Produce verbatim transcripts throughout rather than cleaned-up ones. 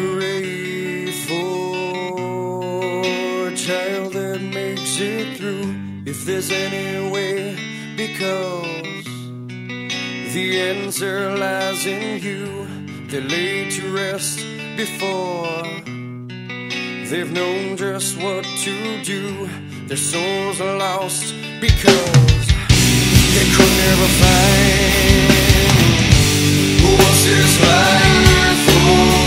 pray for a child that makes it through, if there's any way, because the answer lies in you. They're laid to rest before they've known just what to do. Their souls are lost because they could never find what's this life for?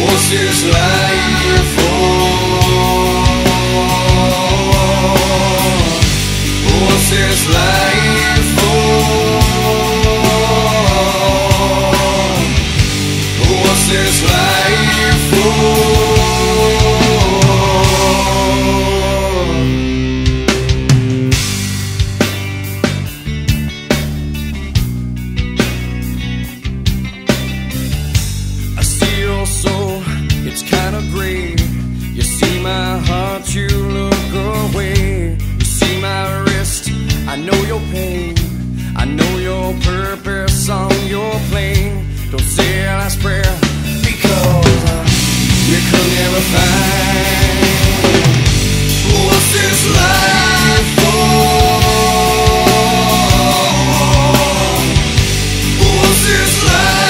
What's this life for? What's this life for? What's this life for? Life.